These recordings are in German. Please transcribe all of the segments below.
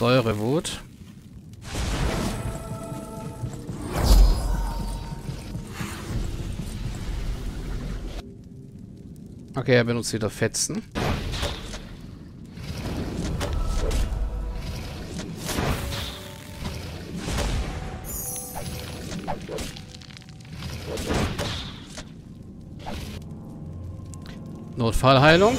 Säurewut. Okay, er benutzt wieder Fetzen. Notfallheilung.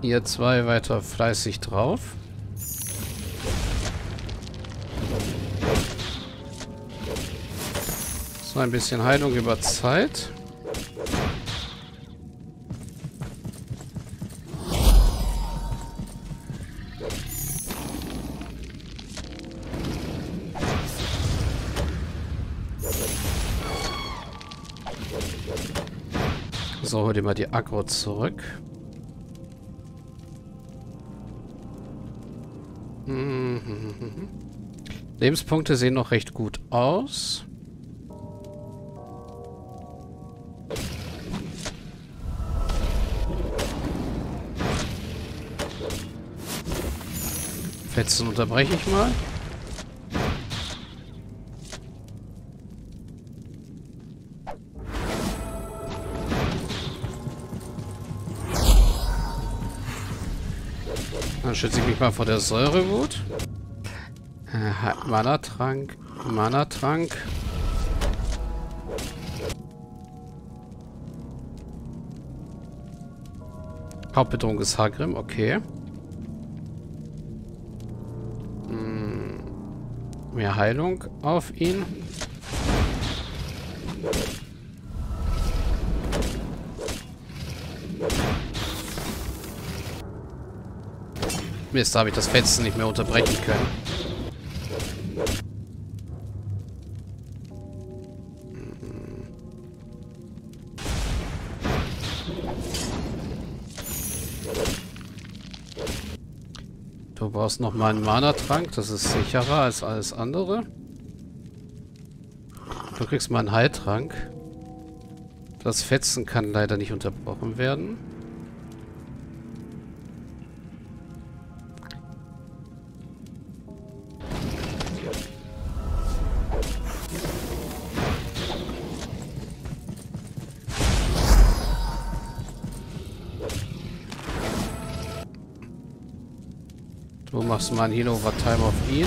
Ihr zwei weiter fleißig drauf. So ein bisschen Heilung über Zeit. So, hol dir mal die Aggro zurück. Lebenspunkte sehen noch recht gut aus. Fetzen unterbreche ich mal. Dann schütze ich mich mal vor der Säurewut. Mana-Trank, Mana-Trank. Hauptbedrohung ist Hagrim, okay. Mehr Heilung auf ihn. Mist, da habe ich das Fetzen nicht mehr unterbrechen können. Du brauchst noch mal einen Mana-Trank, das ist sicherer als alles andere. Du kriegst mal einen Heiltrank. Das Fetzen kann leider nicht unterbrochen werden. Du machst mal ein Heal-Over-Time auf ihn.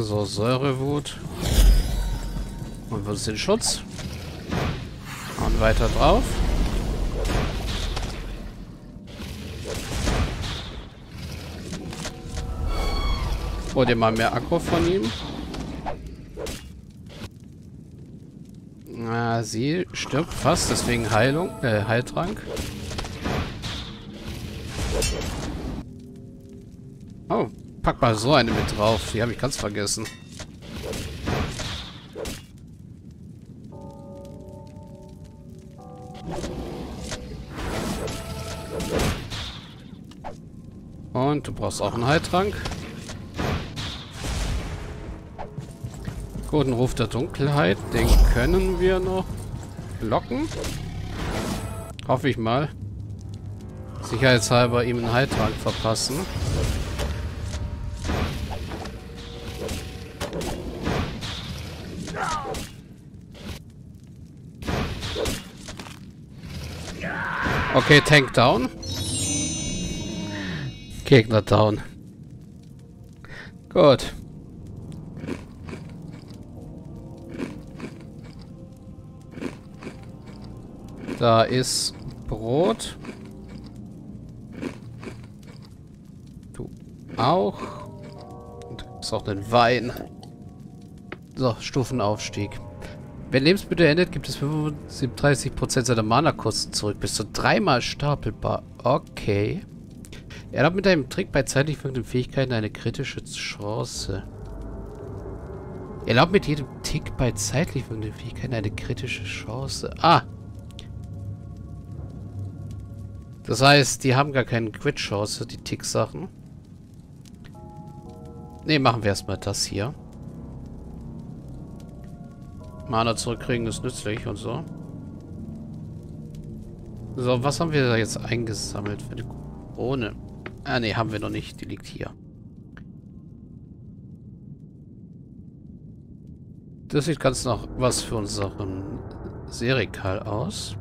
So, Säurewut. Und wird es den Schutz. Und weiter drauf. Wollt ihr mal mehr Aggro von ihm? Na, sie stirbt fast, deswegen Heilung, Heiltrank. Oh, pack mal so eine mit drauf. Die habe ich ganz vergessen. Und du brauchst auch einen Heiltrank. Guten Ruf der Dunkelheit, den können wir noch locken. Hoffe ich mal. Sicherheitshalber ihm einen Heiltrank verpassen. Okay, Tank down. Gegner down. Gut. Da ist Brot. Du auch. Und du kriegst auch den Wein. So, Stufenaufstieg. Wenn Lebensmittel endet, gibt es 35% seiner Mana-Kosten zurück. Bis zu dreimal stapelbar. Okay. Er hat mit einem Trick bei zeitlich wirkenden Fähigkeiten eine kritische Chance. Erlaubt mit jedem Tick bei zeitlich wirkenden Fähigkeiten eine kritische Chance. Ah! Das heißt, die haben gar keine Quit-Chance, die Tick-Sachen. Ne, machen wir erstmal das hier. Mana zurückkriegen ist nützlich und so. So, was haben wir da jetzt eingesammelt für die Krone? Ah, ne, haben wir noch nicht. Die liegt hier. Das sieht ganz nach was für unseren Serikal aus.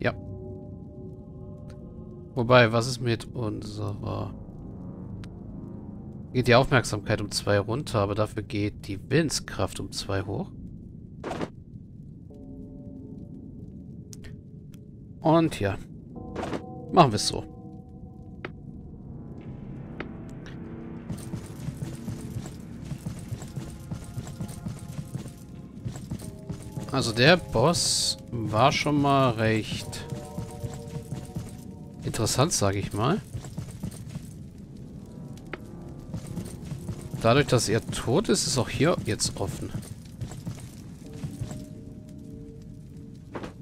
Ja. Wobei, was ist mit unserer... Geht die Aufmerksamkeit um 2 runter, aber dafür geht die Willenskraft um 2 hoch. Und ja. Machen wir es so. Also der Boss war schon mal recht interessant, sage ich mal. Dadurch, dass er tot ist, ist auch hier jetzt offen.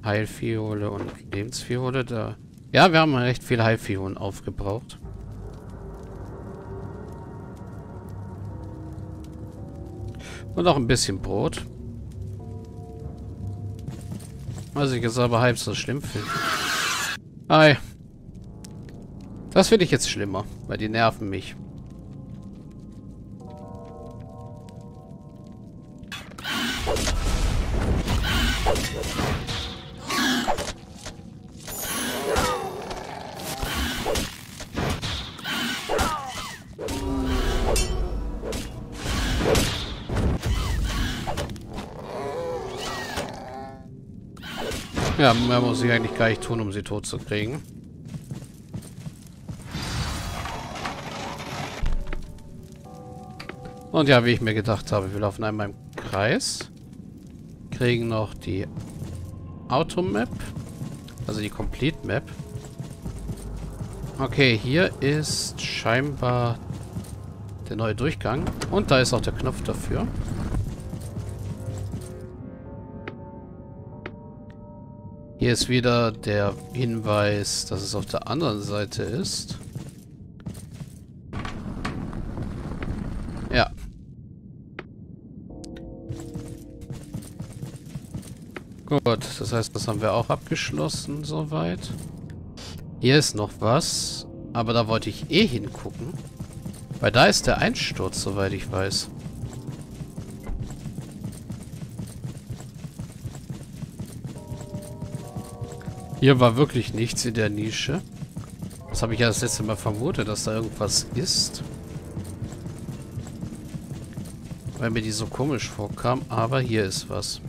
Heilfiole und Lebensfiole da. Ja, wir haben recht viel Heilfiolen aufgebraucht. Und auch ein bisschen Brot. Was ich jetzt aber halb so schlimm finde. Ei. Das finde ich jetzt schlimmer, weil die nerven mich. Ja, mehr muss ich eigentlich gar nicht tun, um sie tot zu kriegen. Und ja, wie ich mir gedacht habe, wir laufen einmal im Kreis. Kriegen noch die Automap. Also die Complete Map. Okay, hier ist scheinbar der neue Durchgang. Und da ist auch der Knopf dafür. Hier ist wieder der Hinweis, dass es auf der anderen Seite ist. Ja. Gut, das heißt, das haben wir auch abgeschlossen soweit. Hier ist noch was, aber da wollte ich eh hingucken. Weil da ist der Einsturz, soweit ich weiß. Hier war wirklich nichts in der Nische. Das habe ich ja das letzte Mal vermutet, dass da irgendwas ist. Weil mir die so komisch vorkam, aber hier ist was.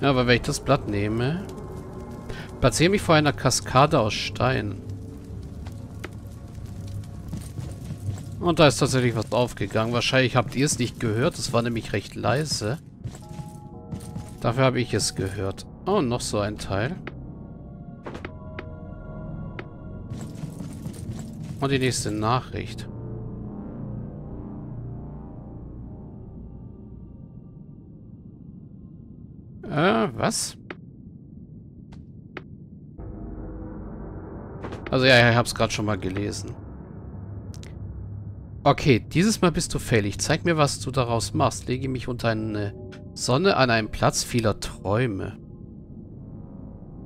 Ja, aber wenn ich das Blatt nehme... Platziere mich vor einer Kaskade aus Stein. Und da ist tatsächlich was aufgegangen. Wahrscheinlich habt ihr es nicht gehört, es war nämlich recht leise. Dafür habe ich es gehört. Oh, noch so ein Teil. Und die nächste Nachricht. Was? Also ja, ich habe es gerade schon mal gelesen. Okay, dieses Mal bist du fällig. Zeig mir, was du daraus machst. Lege mich unter eine... Sonne an einem Platz vieler Träume.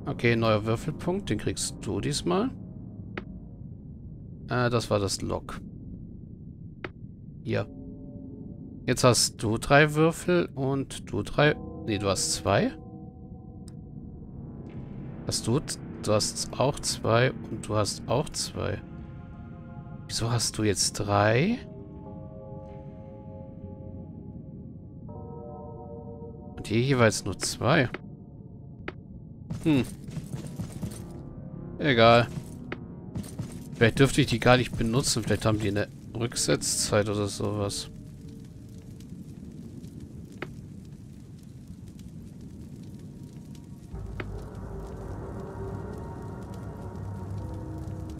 Okay, neuer Würfelpunkt. Den kriegst du diesmal. Das war das Log. Hier. Jetzt hast du 3 Würfel und du 3... Ne, du hast 2. Du hast auch 2 und du hast auch 2. Wieso hast du jetzt 3... Hier jeweils nur 2. Hm. Egal. Vielleicht dürfte ich die gar nicht benutzen. Vielleicht haben die eine Rücksetzzeit oder sowas.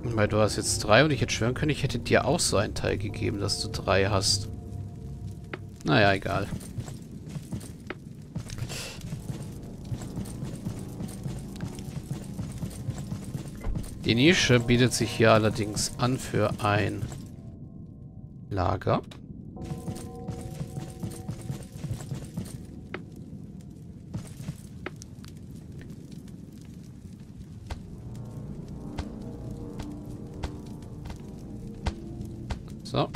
Weil du hast jetzt 3 und ich hätte schwören können, ich hätte dir auch so einen Teil gegeben, dass du 3 hast. Naja, egal. Die Nische bietet sich hier allerdings an für ein Lager. So.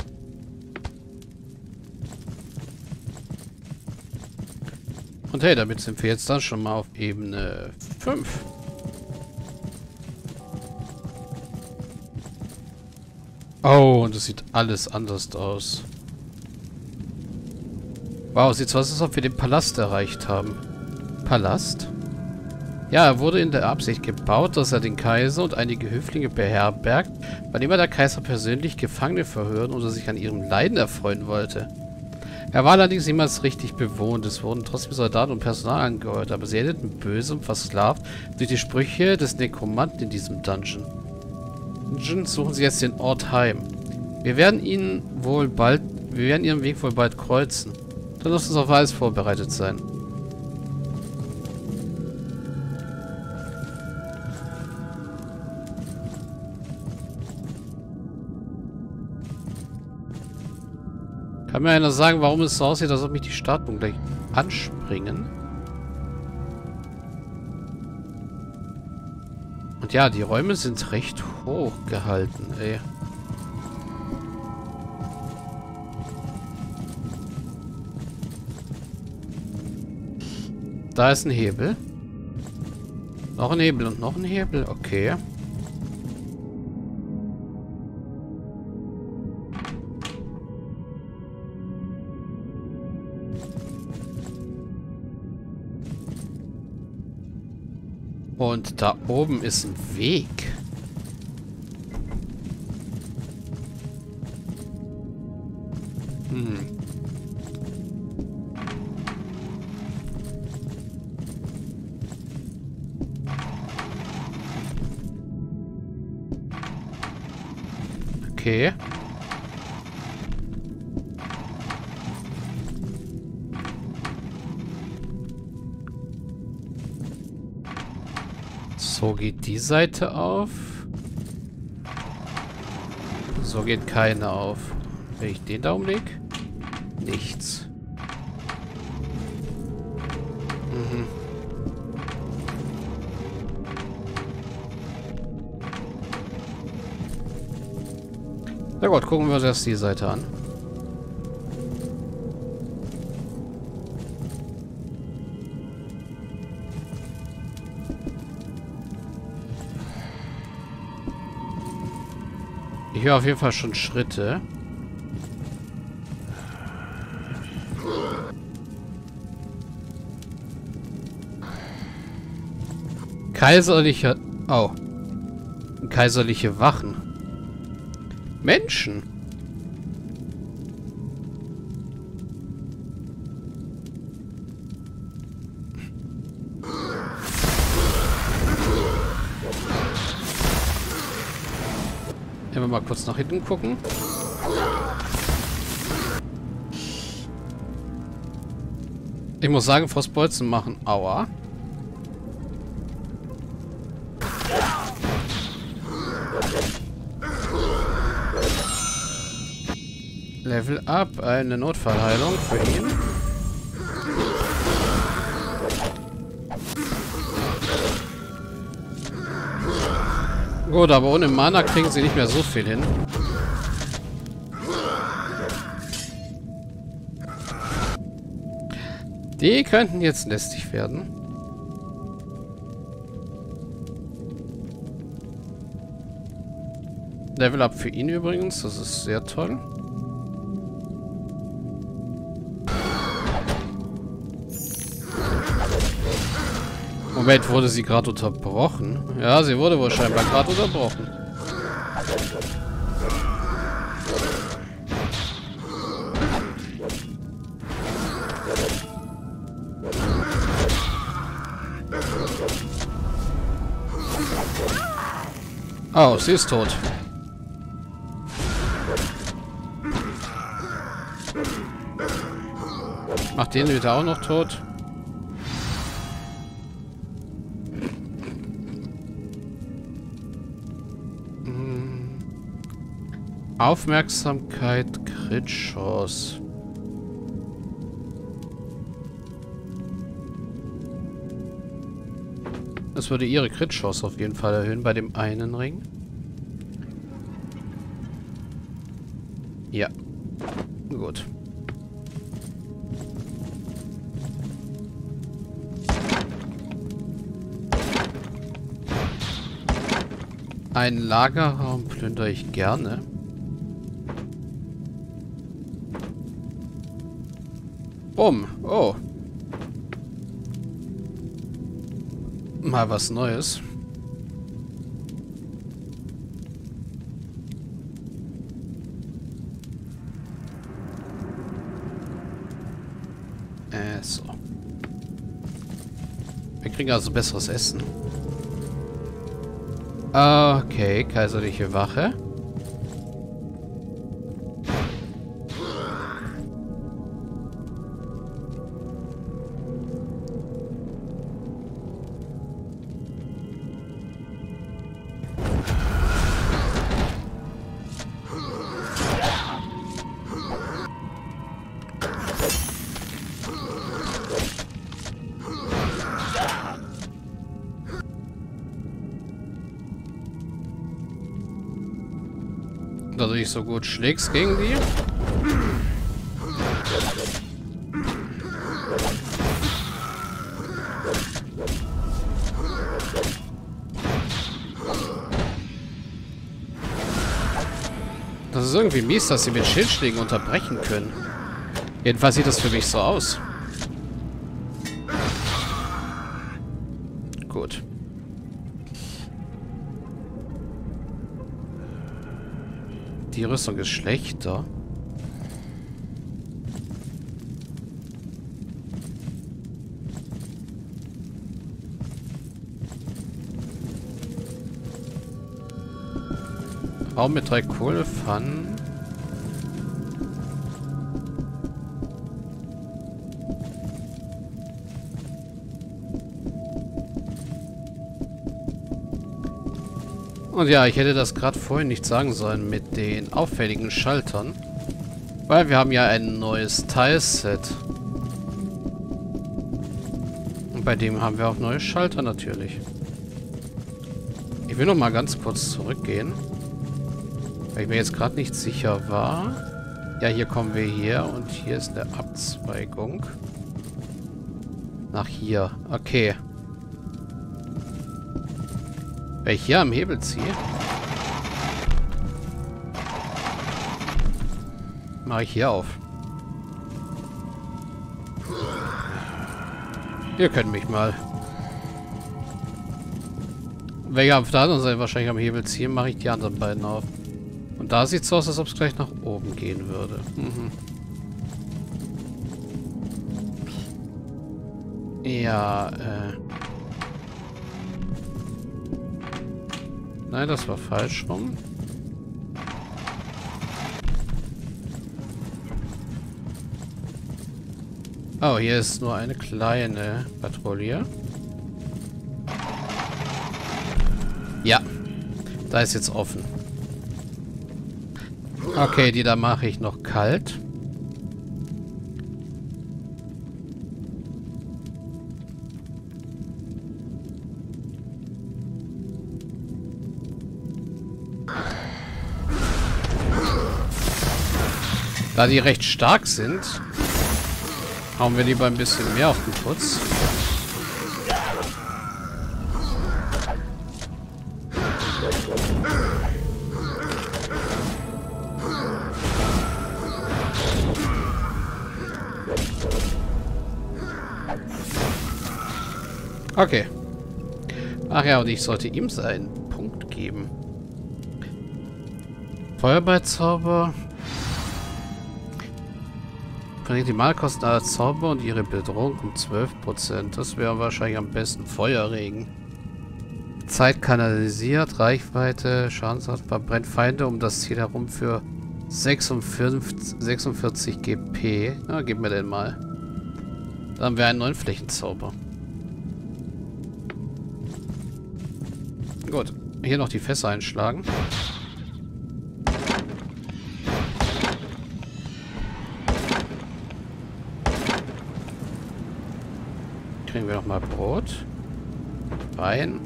Und hey, damit sind wir jetzt dann schon mal auf Ebene 5. Oh, und das sieht alles anders aus. Wow, sieht so aus, als ob wir den Palast erreicht haben. Palast? Ja, er wurde in der Absicht gebaut, dass er den Kaiser und einige Höflinge beherbergt, wann immer der Kaiser persönlich Gefangene verhören oder sich an ihrem Leiden erfreuen wollte. Er war allerdings niemals richtig bewohnt. Es wurden trotzdem Soldaten und Personal angeheuert, aber sie endeten böse und versklavt durch die Sprüche des Nekromanten in diesem Dungeon. Suchen sie jetzt den Ort heim. Wir werden ihren Weg wohl bald kreuzen. Dann lasst uns auf alles vorbereitet sein. Kann mir einer sagen, warum es so aussieht, als ob mich die Statuen gleich anspringen? Und ja, die Räume sind recht hoch gehalten, ey. Da ist ein Hebel. Noch ein Hebel und noch ein Hebel, okay. Und da oben ist ein Weg. Okay. So geht die Seite auf. So geht keine auf. Wenn ich den da umlege, nichts. Mhm. Na gut, gucken wir uns erst die Seite an. Ich höre auf jeden Fall schon Schritte. Kaiserliche... Oh. Kaiserliche Wachen. Menschen. Mal kurz nach hinten gucken. Ich muss sagen, Frostbolzen machen. Aua. Level up. Eine Notfallheilung für ihn. Gut, aber ohne Mana kriegen sie nicht mehr so viel hin. Die könnten jetzt lästig werden. Level up für ihn übrigens, das ist sehr toll. Moment, wurde sie gerade unterbrochen? Ja, sie wurde wohl scheinbar gerade unterbrochen. Oh, sie ist tot. mach den bitte auch noch tot. Aufmerksamkeit, Crit-Chance. Das würde ihre Crit-Chance auf jeden Fall erhöhen bei dem einen Ring. Ja. Gut. Einen Lagerraum plündere ich gerne. Bumm. Oh. Mal was Neues. So. Wir kriegen also besseres Essen. Okay, kaiserliche Wache. Dass du nicht so gut schlägst gegen die. Das ist irgendwie mies, dass sie mit Schildschlägen unterbrechen können. Jedenfalls sieht das für mich so aus. Gut. Die Rüstung ist schlechter. Raum mit 3 Kohlpfannen. Und ja, ich hätte das gerade vorhin nicht sagen sollen mit den auffälligen Schaltern. Weil wir haben ja ein neues Teilset. Und bei dem haben wir auch neue Schalter natürlich. Ich will noch mal ganz kurz zurückgehen. Weil ich mir jetzt gerade nicht sicher war. Ja, hier kommen wir her und hier ist eine Abzweigung. Nach hier. Okay. Wenn ich hier am Hebel ziehe, mache ich hier auf. Ihr könnt mich mal. Wenn ich auf der anderen Seite wahrscheinlich am Hebel ziehe, mache ich die anderen beiden auf. Und da sieht es so aus, als ob es gleich nach oben gehen würde. Ja, nein, das war falsch rum. Oh, hier ist nur eine kleine Patrouille. Ja, da ist jetzt offen. Okay, die da mache ich noch kalt. Da die recht stark sind, hauen wir lieber ein bisschen mehr auf den Putz. Okay. Ach ja, und ich sollte ihm seinen Punkt geben. Feuerballzauber. Die Malkosten aller Zauber und ihre Bedrohung um 12%. Das wäre wahrscheinlich am besten Feuerregen. Zeit kanalisiert, Reichweite, Schadensart, verbrennt Feinde um das Ziel herum für 46 GP. Na, gib mir den mal. Dann haben wir einen neuen Flächenzauber. Gut. Hier noch die Fässer einschlagen. Kriegen wir nochmal Brot, Wein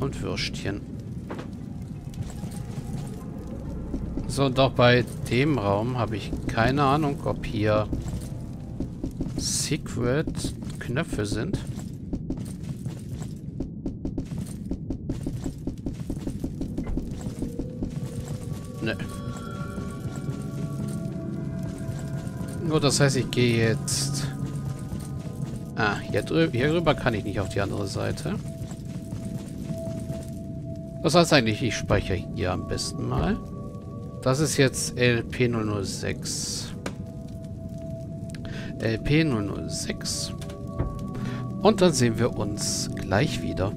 und Würstchen. So, und auch bei dem Raum habe ich keine Ahnung, ob hier Secret-Knöpfe sind. Ne. Gut, das heißt, ich gehe jetzt... Ah, hier rüber kann ich nicht auf die andere Seite. Das heißt eigentlich, ich speichere hier am besten mal. Das ist jetzt LP006. LP006. Und dann sehen wir uns gleich wieder.